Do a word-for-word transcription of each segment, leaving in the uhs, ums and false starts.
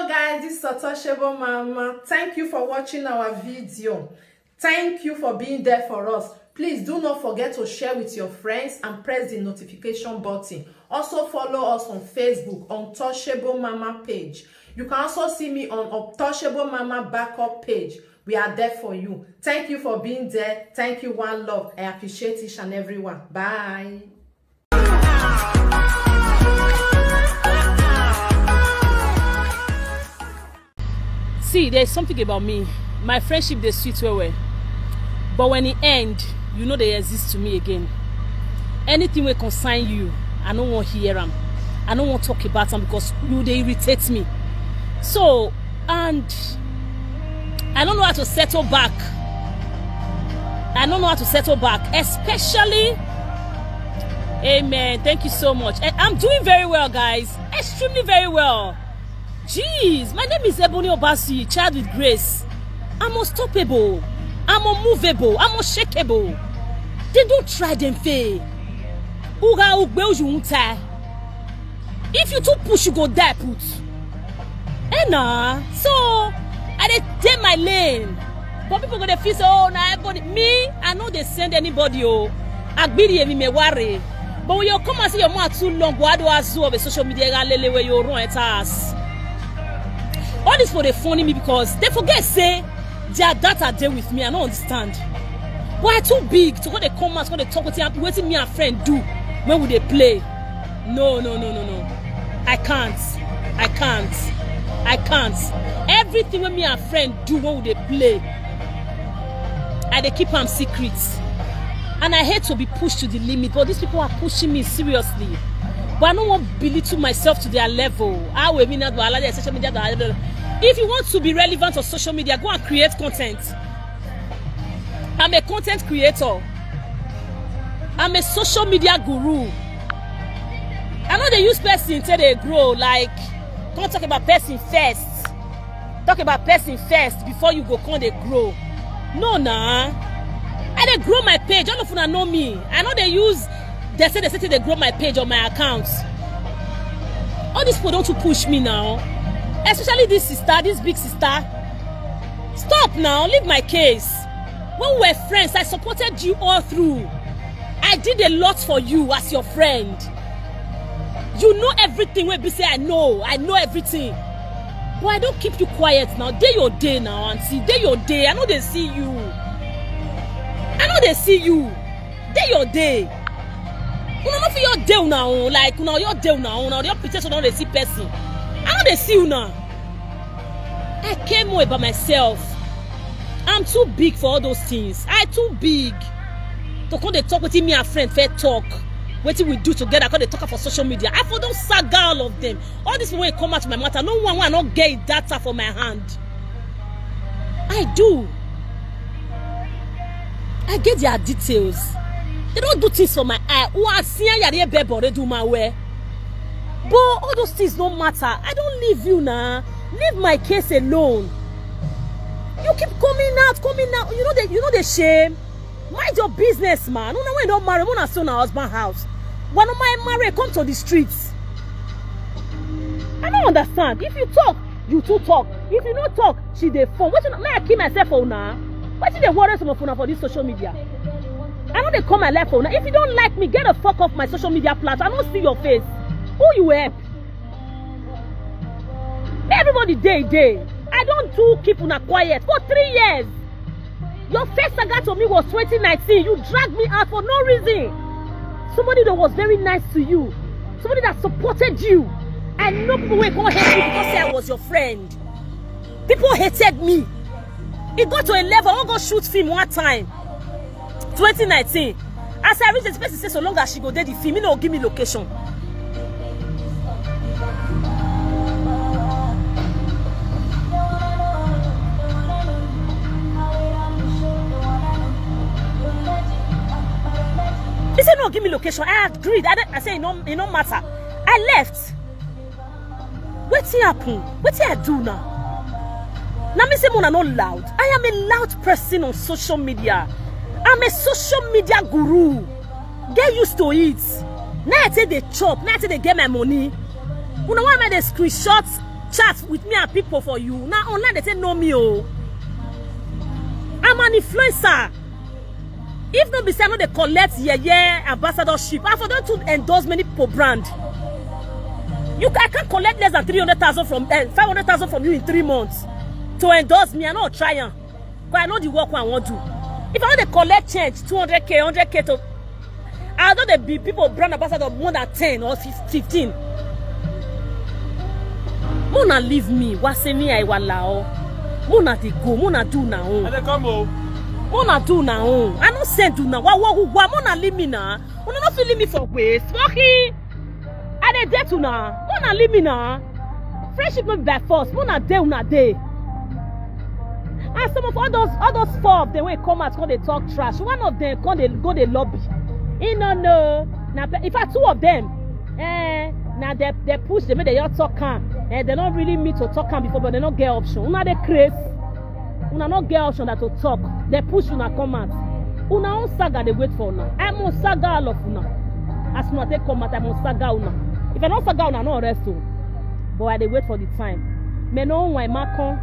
Hello guys, this is Untouchable Mama. Thank you for watching our video. Thank you for being there for us. Please do not forget to share with your friends and press the notification button. Also follow us on Facebook, Untouchable Mama page. You can also see me on Untouchable Mama backup page. We are there for you. Thank you for being there. Thank you, one love. I appreciate each and everyone. Bye. See, there's something about me. My friendship, they sweet well well, but when it end, you know they exist to me again. Anything will concern you, I don't want to hear them. I don't want to talk about them because you they irritate me. So, and I don't know how to settle back. I don't know how to settle back, especially. Amen. Thank you so much. I'm doing very well, guys. Extremely very well. Jeez, my name is Ebony Obasi, child with grace. I'm unstoppable. I'm unmovable. I'm unshakable. They don't try them fail. If you too push, you go die put. And nah, so I dey take my lane. But people go to feel, oh, nah, everybody. Me, I know they send anybody. Oh, Agbiri emi me worry. But when you come and see your mouth too long, why do I do all the social media lele where you run at us? All this for they funny me because they forget say their data there with me. I don't understand. But I too big to go they come out, go they talk with you. I'm waiting me and friend do. When would they play? No, no, no, no, no. I can't. I can't. I can't. Everything when me and friend do, when would they play? I they keep them secrets. And I hate to be pushed to the limit, but these people are pushing me seriously. But I don't want to belittle myself to their level. I will be not allow their social media. If you want to be relevant on social media, go and create content. I'm a content creator. I'm a social media guru. I know they use person until they grow. Like, come talk about person first. Talk about person first before you go come they grow. No, nah. I they grow my page. I don't know if you know me. I know they use. They say they say they grow my page on my accounts. All these people don't to push me now. Especially this sister, this big sister. Stop now, leave my case. When we were friends, I supported you all through. I did a lot for you as your friend. You know everything when we say I know, I know everything. But I don't keep you quiet now. Day your day now, auntie. Day your day. I know they see you. I know they see you. Day your day. You know, not for your deal now, like, you know, your deal now, now, your protection, now they see person. I know they see you now. I care more about myself. I'm too big for all those things. I too big. To come they talk with me and friend, fair talk. What we do together, because they talk for social media. I for don't saga all of them. All this when it come out of my matter, no one will not get data for my hand. I do. I get their details. They don't do things for my eye. Oh, I see you bebo, they do my way. But all those things don't matter. I don't leave you now. Leave my case alone. You keep coming out, coming out. You know the you know the shame. Mind your business, man. No, no, we don't marry. We're not still in our husband's house. When my marry, come to the streets. I don't understand. If you talk, you too talk. If you don't talk, she they phone. What you know? May I keep myself for now? What did they worry some of for this social media? I know they call my life phone. If you don't like me, get the fuck off my social media platform. I don't see your face. Who you help? Everybody day, day. I don't do keep una quiet for three years. Your first saga to me was twenty nineteen. You dragged me out for no reason. Somebody that was very nice to you. Somebody that supported you. I know people were going to hate you because I was your friend. People hated me. It got to a level. I'm going to shoot film one time. twenty nineteen, as I reach the space, say so long as she go there, the film, you know, give me location. He said, no, give me location. I agreed. I, I said, it no, it no matter. I left. What's happened? What's I do now? Now, me say, I'm not loud. I am a loud person on social media. I'm a social media guru. Get used to it. Now I say they chop. Now I say they get my money. You know why am I the screenshots chat with me and people for you. Now online they say no me oh. I'm an influencer. If not be say I know they collect yeah yeah ambassadorship. I for them to endorse many people brand. You I can't collect less than three hundred thousand from uh, five hundred thousand from you in three months to endorse me. I know trying, but I know the work I want to. If I know they collect change two hundred k, hundred k to, I know there be people brand ambassador more than ten or fifteen. Mona leave me. What's me I walao. Mona they go. Mona do now. Mona come home. Mona do now. I don't send to now. What what what? Mona leave me now. Mona not leave me for waste. Fucky. I dey there to now. Mona leave me now. Friendship not by force. Mona dey una dey. And some of all those all those four of them when come out come they talk trash. One of them come they go they lobby. He no no. Now if I two of them, eh? Now they they push they make they all talk calm. Eh, they don't really meet to talk and before, but they don't get option. Una they craze. Una not get option that to talk. They push una come out. Una on saga they wait for una. I'm on saga all of una. As una they come out, I'm on saga una. If I don't saga una, no rest too. But they wait for the time. Me no why Macon.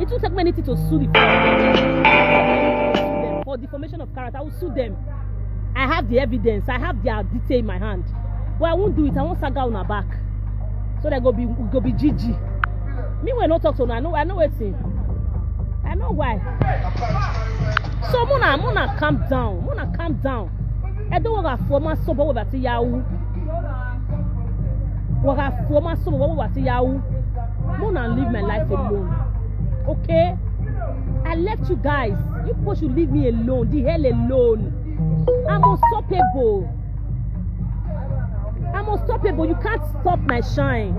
It will take many things to sue them for deformation of character. I will sue them. I have the evidence. I have their detail in my hand. But I won't do it. I won't saga una back. So they go be go be G G. Me when no talk to no, I know I know it's in. I know why. So Mona Mona calm down. Mona calm down. I don't want a former sober over to Yahoo. What a former sober over to Yahoo. Mona leave my life alone. Okay? I left you guys. You push you leave me alone. The hell alone. I'm unstoppable. I'm unstoppable. You can't stop my shine.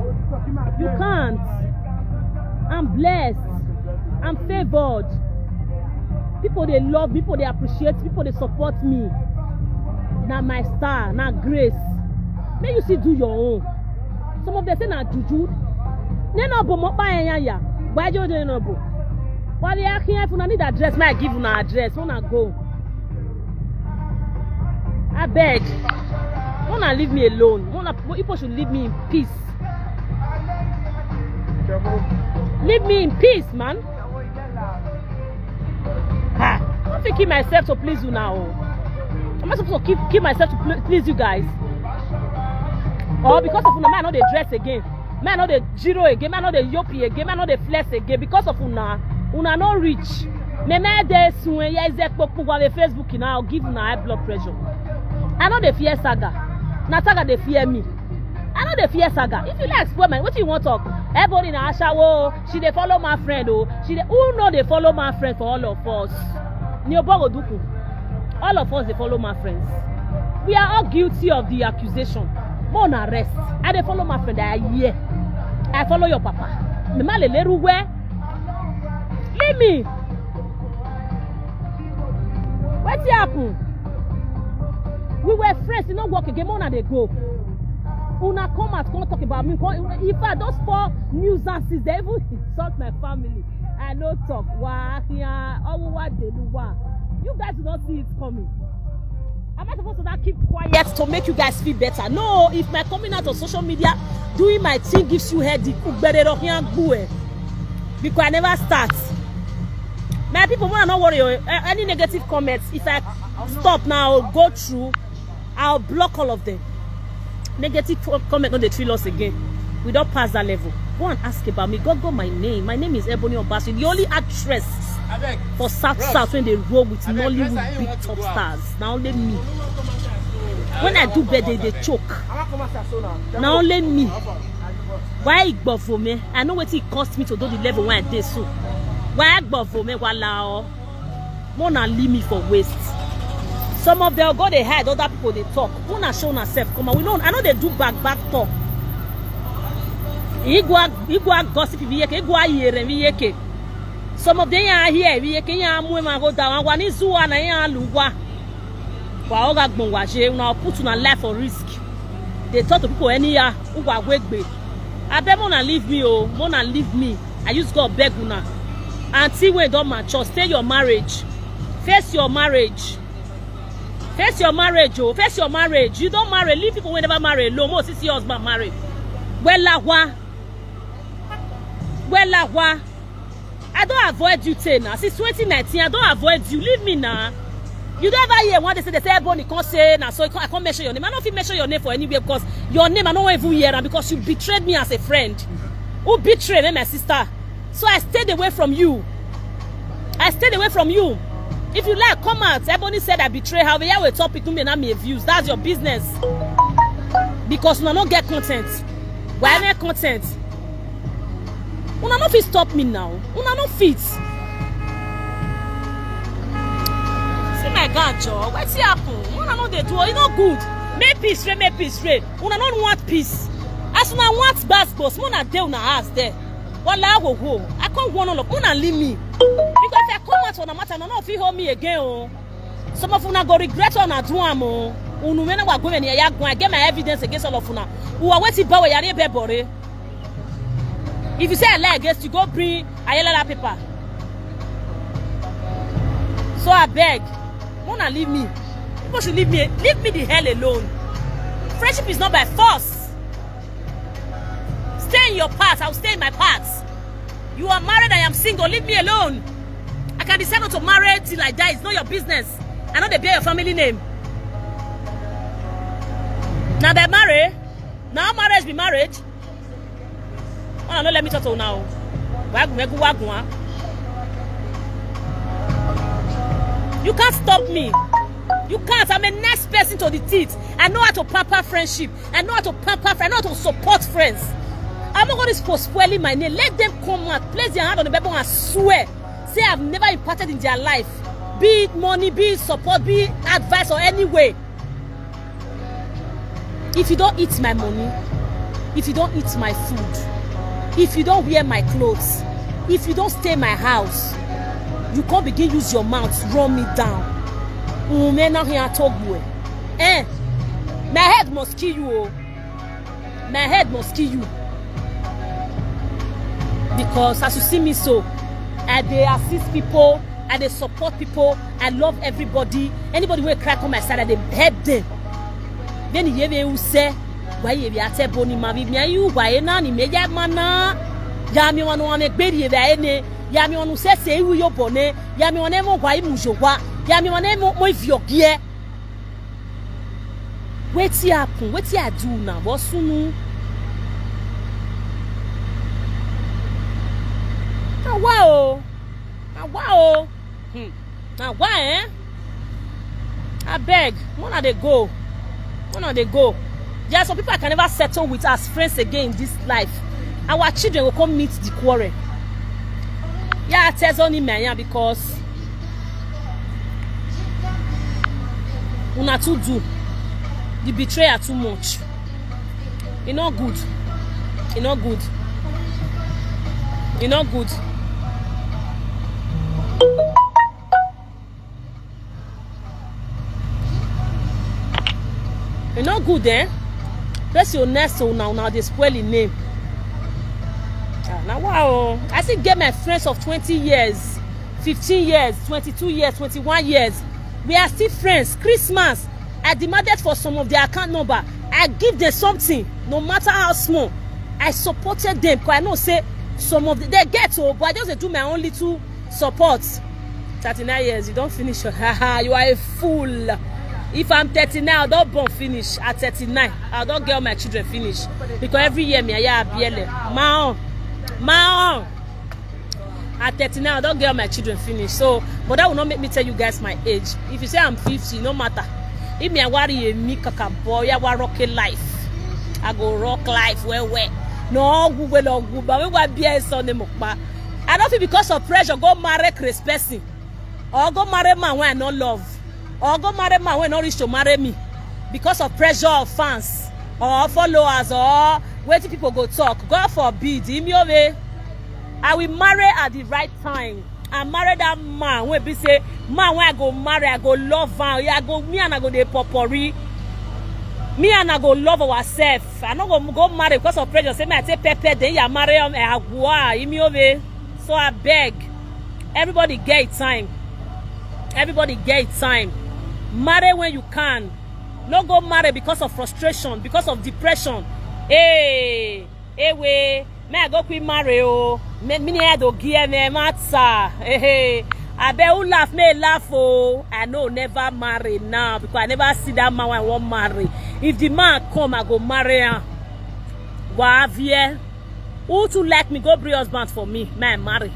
You can't. I'm blessed. I'm favored. People they love, people they appreciate, people they support me. Now my star, now grace. May you see do your own. Some of them say na juju. Ne no bo mo pa yanya. Why you dey no bo? Why you here if you need address, may I give you address. Wanna go? I beg. Mona leave me alone. Mona, people should leave me in peace. Leave me in peace, man. Ha. I'm thinking myself to please you now. Am I supposed to keep keep myself to please you guys? Or because of Una, man, I know they dress again. Man, I know they giro again. Man, I know they yopi again. Man, I know they flex again. Because of Una, Una not rich. Me me dey soon. Yeah, Isaac Popu on Facebook now. Give Una high blood pressure. I know they fear saga. Na saga they fear me. I know they fear saga. If you like experiment, what do you want to talk? Everybody in Ashawo, she they follow my friend oh. She they who know they follow my friend for all of us. All of us they follow my friends. We are all guilty of the accusation. Mon arrest. I they follow my friend. I yeah. I follow your papa. Mama lele ruwe. Leave me. What happened? We were friends, you know, work again, Mona they go. Una come out, come talk about me. If I those four nuisances, they even insult my family. I no talk. You guys do not see it coming. Am I supposed to not keep quiet to make you guys feel better? No, if my coming out on social media, doing my thing gives you headache, because I never start. My people want to not worry any negative comments. If I stop now, go through. I'll block all of them. Negative comment on the tree loss again. We don't pass that level. Go and ask about me. Go go my name. My name is Ebony Obasi, the only actress Avec. For South Rob. South when they roll with Nollywood big top to stars. Now only me. When I do bad, they, they choke. Now only me. Why it bought for me? I know what it cost me to do the level when I did so. Why it bought for me? Walao. Mona leave me for waste. Some of them go they hide, other people they talk. Una show herself, come on. We know I know they do back back talk. Igwa gossip yeke, igwa yere yeke. Some of them are here, yeke ya muema go down. One is who and I lugwa. Wa oga gbonwaje, una put una life for risk. They talk to people any year, uwa wegbe. I beg Mona leave me, oh, Mona leave me. I used God beg una. Until we don't mature, stay your marriage. Face your marriage. Face your marriage, oh. Face your marriage. You don't marry. Leave people who never marry. Lomo, see your husband marry. Well, la wa. Olawa, I don't avoid you, Tay, now. Since twenty nineteen, I don't avoid you. Leave me now. You never hear one, they say, they say, Ebony, can't say, now, so I can't, I can't mention your name. I don't feel mention your name for anywhere because your name, I don't even hear now because you betrayed me as a friend. Who betrayed me, my sister? So I stayed away from you. I stayed away from you. If you like, come out. Ebony said I betray her. We have a topic to me and my views. That's your business. Because we don't get content. We don't get content. We don't fit stop me now. We don't fit. See my gancho. What's happening? We don't they do. It's not good. Make peace straight. Make peace straight. We don't want peace. As we want basketball, we don't deal with us there. Wala go go. I can't want all of. We don't leave me. Because if I come out for the matter, I don't know if you hold me again. Oh. Some of you go regret on a drum. Oh. Unu mena wa going here. I get my evidence against all of you. Who are waiting for you? Are bebore. If you say I lie against you, go bring Ayelala paper. So I beg, wanna leave me? People should leave me. Leave me the hell alone. Friendship is not by force. Stay in your path. I'll stay in my path. You are married, I am single, leave me alone. I can decide not to marry till I die, it's not your business. I know they bear your family name. Now they marry, now marriage be marriage. Oh no, let me talk to you now. You can't stop me. You can't, I'm a nice person to the teeth. I know how to pamper friendship. I know how to pamper, I know how to support friends. I'm not going to spoil my name. Let them come out, place their hand on the Bible and swear. Say I've never imparted in their life. Be it money, be it support, be it advice or any way. If you don't eat my money, if you don't eat my food, if you don't wear my clothes, if you don't stay in my house, you can't begin to use your mouth, run me down. Eh? My head must kill you. Oh. My head must kill you. Because as you see me so, I they assist people, I they support people, I love everybody. Anybody will crack on my side, I they help them. Then you hear me say, why you are so bony, mommy? Me you why na ni me ya mana? Ya me wanu ane beri ya ene? Ya me wanu se se uyo bone? Ya me wane mo why mujowa? Ya me wane mo mo vyogie? What's happen? What's I do now? What's sunu? Now wow, now wow, hmm. Now why? Eh? I beg. When are they go? When are they go? There are some people I can never settle with as friends again in this life. Our children will come meet the quarrel. Yeah, I tell only man, yeah, because una too do the betrayal too much. It's not good. It's not good. It's not good. You're not good, eh? That's your nest, so now, now they spoil your name. Ah, now, wow. I still get my friends of twenty years, fifteen years, twenty-two years, twenty-one years. We are still friends. Christmas, I demanded for some of their account number. I give them something, no matter how small. I supported them, because I know, say, some of the, they get old, but I just do my own little support. thirty-nine years, you don't finish your, haha, you are a fool. If I'm thirty-nine, I don't born finish at thirty-nine. I don't get all my children finish. Because every year, me, I have B L M. My own. My own. At thirty-nine, I don't get all my children finish. So, but that will not make me tell you guys my age. If you say I'm fifty, no matter. If me, I worry me, kaka boy, I want rock life. I go rock life, where, where. No, we will not go, but we want be a son of mokba. I don't feel because of pressure, go marry Chris Percy. Or go marry man when I don't love. Or go marry man when not rich to marry me because of pressure of fans or followers or waiting people go talk. God forbid. I will marry at the right time. I marry that man when be say man when I go marry I go love man. I go me and I go dey popori. Me and I go love ourselves. I no go go marry because of pressure. Say me I say pepe then you marry um agua. So I beg everybody get it time. Everybody get it time. Marry when you can. Not go marry because of frustration, because of depression. Hey, hey, way. Me go quick marry oh. Me me need to give me matter. Hey hey. I bet who laugh me laugh oh. I know never marry now because I never see that man I want marry. If the man come, I go marry him. What have you? Who to like me go bring husband for me? Me marry.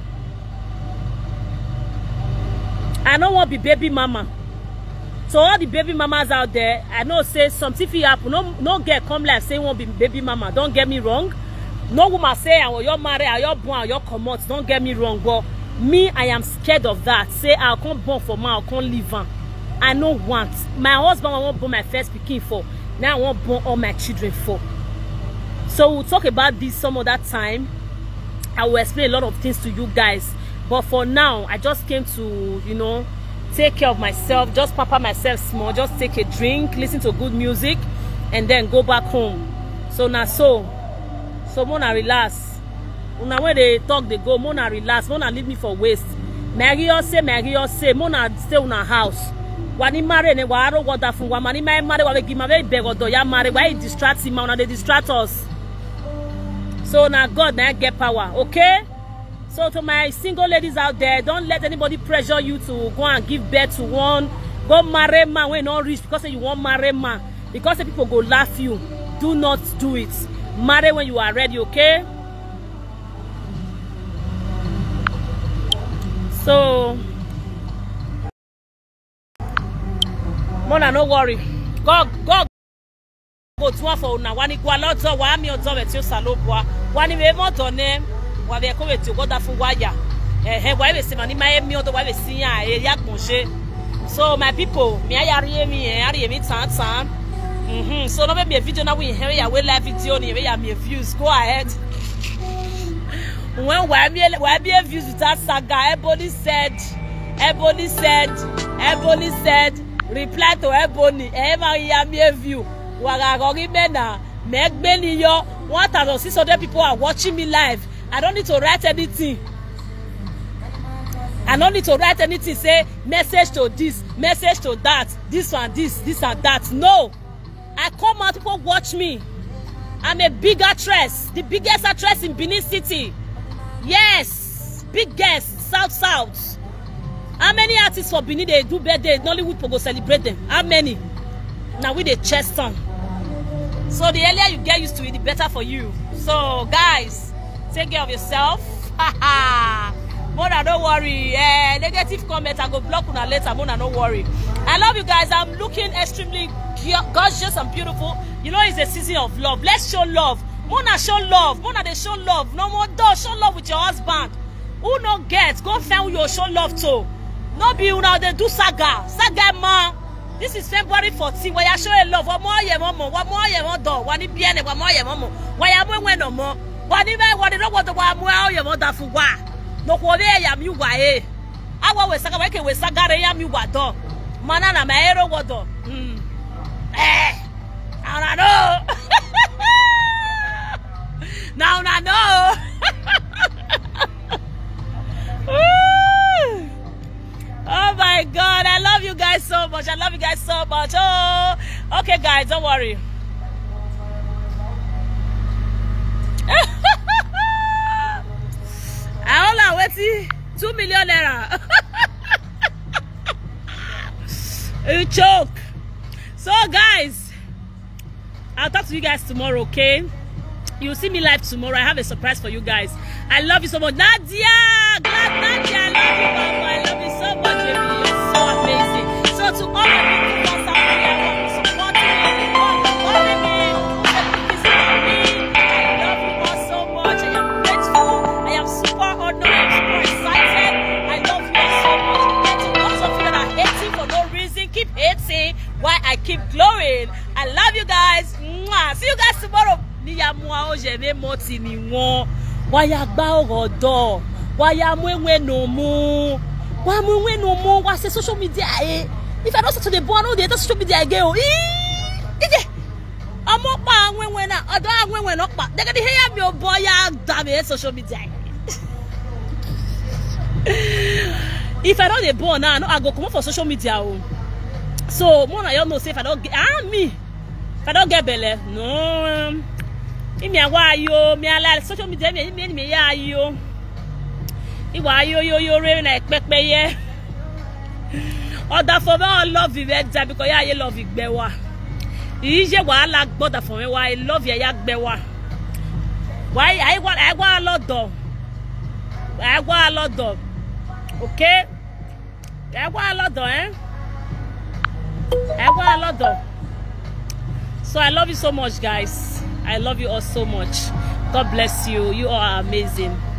I don't want to be baby mama. So all the baby mamas out there, I know say something fit happen. No, no girl come like say won't be baby mama. Don't get me wrong. No woman say I will your marry, I your born, I your come out. Don't get me wrong, but me I am scared of that. Say I can't born for man, I can't live on. I no want my husband. I won't born my first pikin for. Now I won't born all my children for. So we'll talk about this some other time. I will explain a lot of things to you guys. But for now, I just came to you know. Take care of myself, just pamper myself small, just take a drink, listen to good music, and then go back home. So now so, so Mona relax. Una when they talk, they go. Mona relax. Mona leave me for waste. Mary say, Mary say, Mona stay in her house. When he marry, ne wa aro water from wa mani marry marry wa we give marry beg odo ya marry. Why he distract him? Una they distract us. So now God now get power. Okay. So to my single ladies out there, don't let anybody pressure you to go and give birth to one. Go marry man when not rich because you won't marry man. Because the people go laugh you. Do not do it. Marry when you are ready, okay? So, Mona, no worry. Go, go, go to one for now. One equal lot of one million dollars to Salopua. One even more to name. Wa be come to go da fun waya eh eh wa be se mani mai mi o to wa be si yan e ya kunse. So my people mi ayari emi e ari emi tan tan mhm so no be be video na we here ya we live video ni we ya me views go ahead when wa be wa be views without saga Ebony said Ebony said Ebony said reply to Ebony ever ya me view wa ga go gi me na me gbe ni yo one thousand six hundred people are watching me live. I don't need to write anything. I don't need to write anything. Say message to this, message to that, this and this, this and that. No, I come out. People watch me. I'm a big actress, the biggest actress in Benin City. Yes, biggest South South. How many artists for Benin they do birthday? Nollywood people go celebrate them. How many? Now with the chest on. So the earlier you get used to it, the better for you. So guys. Take care of yourself. Mona, don't worry. Eh, negative comment, I go block una later. Mona, don't worry. I love you guys. I'm looking extremely gorgeous and beautiful. You know, it's a season of love. Let's show love. Mona, show love. Mona, they show love. No more door. Show love with your husband. Who no get? Go find who you show love to. No be una they do saga. Saga ma. This is February fourteenth. Why you show love? One more year, one more. One more year, one door. One year, one more year, one more. Why you going when no more? One even one don't want to wa mua your mother for wa. No kwode ya mi wa eh. Awa we saga we ke we saga re ya mi wa do. Mana na my hero wa do. Hmm. Eh. Now no. Now na no. Oh my God, I love you guys so much. I love you guys so much. Oh. Okay guys, don't worry. I only waiting two million naira. You choke. So guys, I'll talk to you guys tomorrow, okay? You'll see me live tomorrow. I have a surprise for you guys. I love you so much, Nadia. Glad Nadia, I love you, Mama. I love you so much, baby. You're so amazing. So to all my people from South Korea, who support me, all the following me, the people support me. I love you all so much. I am grateful. I am super honored. I am super excited. I love you all so much. Letting lots of people that are hating for no reason keep hating. Why I keep glowing. I love you guys. Mwah. See you guys tomorrow. Social media. If I don't set to the board, they don't social media again. I'm not buying when I don't when we're not. They're gonna hear me, boy. Damn it, social media. If I don't the board now, I go come for social media. So, Mona, you know, say if I don't get ah, me, if I don't get belly, no. Imi awa yo, mi ala social media mi mi mi ya yo. Iwa yo yo yo re na pepe ye. Oda for me love you better because ya love igbe wa. Ije wahala gboda for me wa I love you ya gbe wa. Why I want I want a lot though. I want a lot though. Okay? I want a lot though, eh? I want a lot though. So I love you so much, guys. I love you all so much. God bless you. You all are amazing.